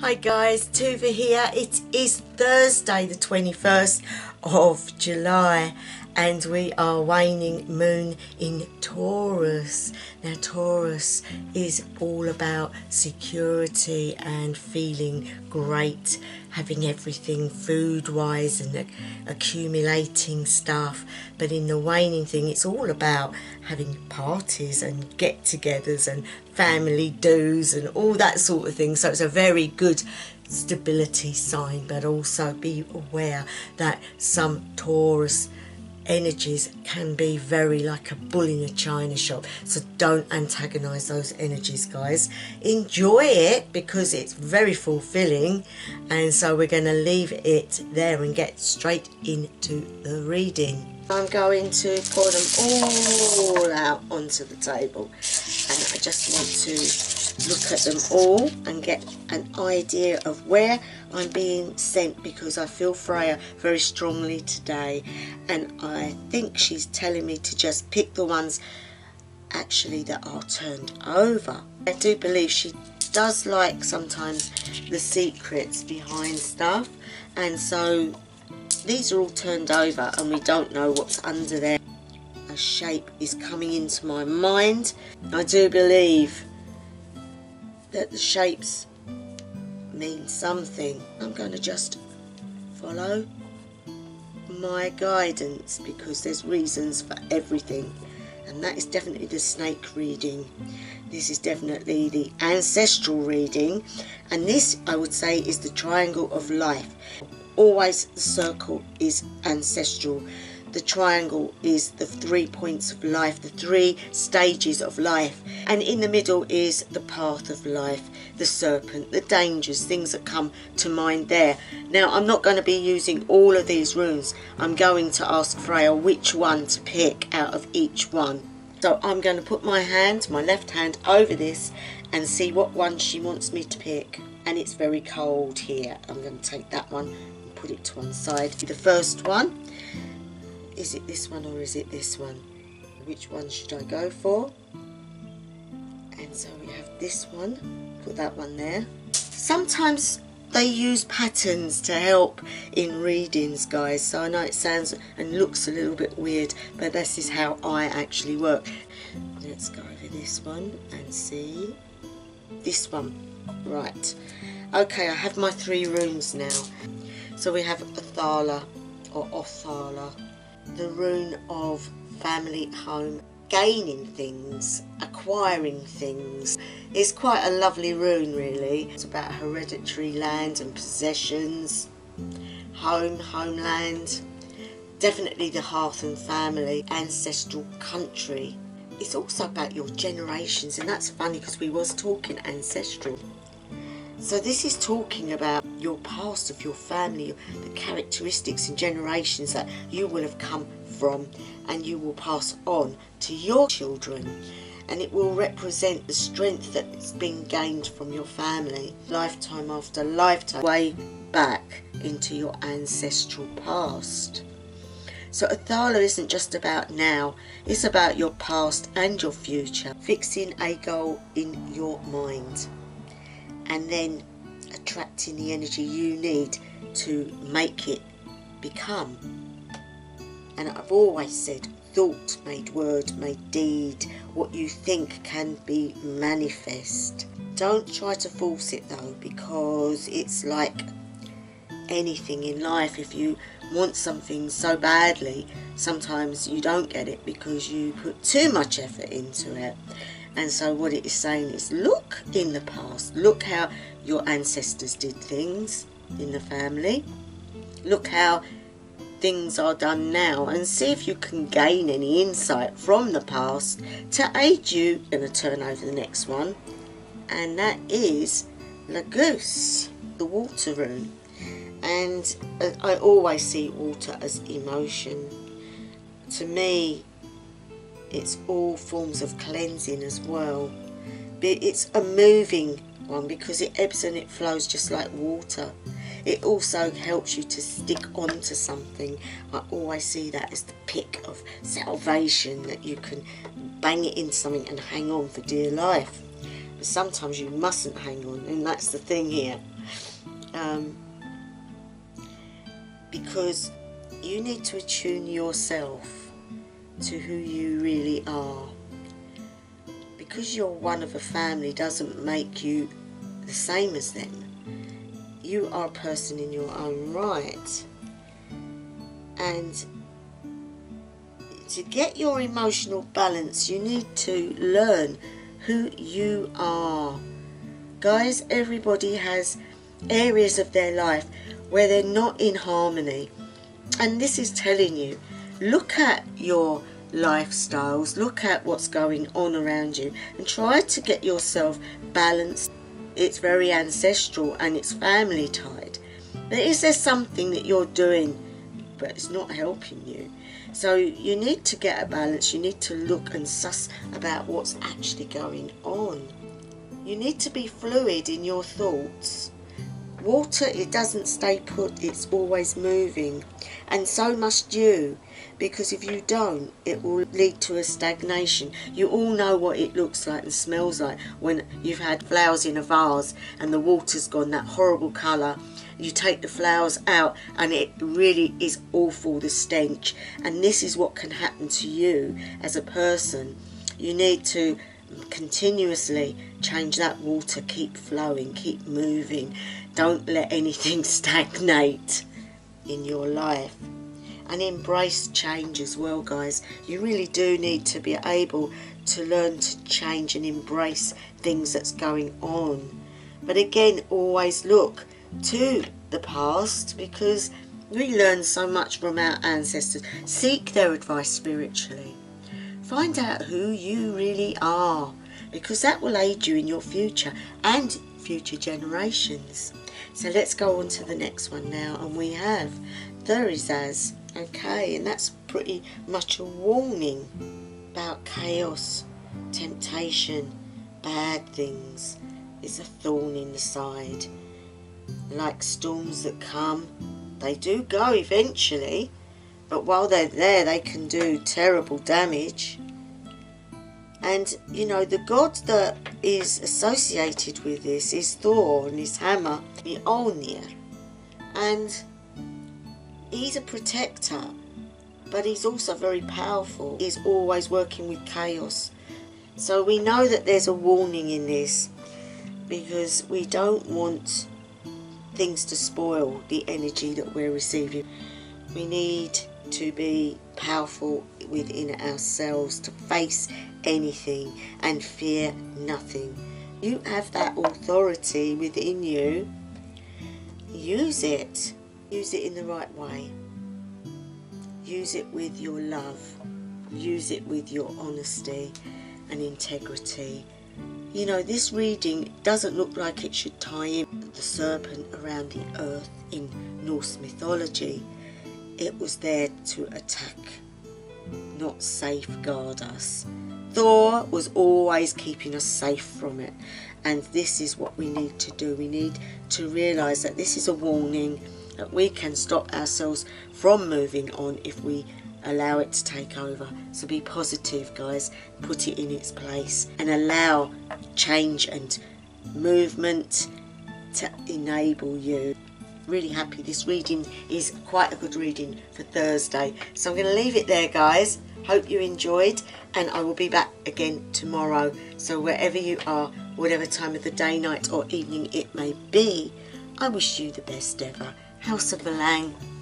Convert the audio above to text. Hi guys, Tova here. It is Thursday the 21st of July and we are waning moon in Taurus. Now Taurus is all about security and feeling great, having everything food wise and accumulating stuff, but in the waning thing it's all about having parties and get togethers and family do's and all that sort of thing. So it's a very good stability sign, but also be aware that some Taurus energies can be very like a bull in a china shop, so don't antagonize those energies, guys. Enjoy it because it's very fulfilling, and so we're going to leave it there and get straight into the reading. I'm going to pour them all out onto the table, and I just want to look at them all and get an idea of where I'm being sent, because I feel Freya very strongly today, and I think she's telling me to just pick the ones actually that are turned over. I do believe she does like sometimes the secrets behind stuff, and so these are all turned over and we don't know what's under there. A shape is coming into my mind. I do believe that the shapes mean something. I'm going to just follow my guidance because there's reasons for everything. And that is definitely the snake reading. This is definitely the ancestral reading. And this, I would say, is the triangle of life. Always the circle is ancestral, the triangle is the 3 points of life, the 3 stages of life, and in the middle is the path of life, the serpent, the dangers, things that come to mind there. Now I'm not going to be using all of these runes. I'm going to ask Freya which one to pick out of each one. So I'm going to put my hand, my left hand, over this and see what one she wants me to pick. And it's very cold here. I'm going to take that one and put it to one side. The first one, is it this one or is it this one? Which one should I go for? And so we have this one, put that one there. Sometimes they use patterns to help in readings, guys, so I know it sounds and looks a little bit weird, but this is how I actually work. Let's go over this one and see this one. Right, okay, I have my 3 runes now. So we have Othala, or Othala, the rune of family, home, gaining things, acquiring things. It's quite a lovely rune, really. It's about hereditary land and possessions, home, homeland, definitely the hearth and family, ancestral country. It's also about your generations, and that's funny because we was talking ancestral. So this is talking about your past of your family, the characteristics and generations that you will have come from and you will pass on to your children, and it will represent the strength that's been gained from your family, lifetime after lifetime, way back into your ancestral past. So Othala isn't just about now, it's about your past and your future, fixing a goal in your mind and then attracting the energy you need to make it become. And I've always said, thought made word made deed. What you think can be manifest. Don't try to force it though, because it's like anything in life. If you want something so badly, sometimes you don't get it because you put too much effort into it. And so what it is saying is, look in the past, look how your ancestors did things in the family, look how things are done now, and see if you can gain any insight from the past to aid you. I'm going to turn over the next one, and that is Laguz, the water rune. And I always see water as emotion. To me, it's all forms of cleansing as well. But it's a moving one because it ebbs and it flows just like water. It also helps you to stick onto something. I always see that as the pick of salvation, that you can bang it into something and hang on for dear life. But sometimes you mustn't hang on, and that's the thing here. because you need to attune yourself to who you really are. Because you're one of a family doesn't make you the same as them. You are a person in your own right. And to get your emotional balance, you need to learn who you are. Guys, everybody has areas of their life where they're not in harmony. And this is telling you, look at your lifestyles, look at what's going on around you and try to get yourself balanced. It's very ancestral and it's family tied. But is there something that you're doing but it's not helping you? So you need to get a balance. You need to look and suss about what's actually going on. You need to be fluid in your thoughts. Water, it doesn't stay put, it's always moving. And so must you, because if you don't, it will lead to a stagnation. You all know what it looks like and smells like when you've had flowers in a vase and the water's gone that horrible colour. You take the flowers out and it really is awful, the stench. And this is what can happen to you as a person. You need to continuously change that water, keep flowing, keep moving. Don't let anything stagnate in your life. And embrace change as well, guys. You really do need to be able to learn to change and embrace things that's going on. But again, always look to the past, because we learn so much from our ancestors. Seek their advice spiritually. Find out who you really are, because that will aid you in your future and future generations. So let's go on to the next one now, and we have Thurizaz. Okay, and that's pretty much a warning about chaos, temptation, bad things. It's a thorn in the side. Like storms that come, they do go eventually. But while they're there, they can do terrible damage. And, you know, the god that is associated with this is Thor and his hammer, the Olnir. And he's a protector, but he's also very powerful. He's always working with chaos. So we know that there's a warning in this, because we don't want things to spoil the energy that we're receiving. We need to be powerful within ourselves, to face anything and fear nothing. You have that authority within you. Use it. Use it in the right way. Use it with your love. Use it with your honesty and integrity. You know, this reading doesn't look like it should tie in the serpent around the earth in Norse mythology. It was there to attack, not safeguard us. Thor was always keeping us safe from it. And this is what we need to do. We need to realise that this is a warning, that we can stop ourselves from moving on if we allow it to take over. So be positive, guys. Put it in its place and allow change and movement to enable you. Really happy. This reading is quite a good reading for Thursday. So I'm going to leave it there, guys. Hope you enjoyed, and I will be back again tomorrow. So wherever you are, whatever time of the day, night or evening it may be, I wish you the best ever. House of Alang.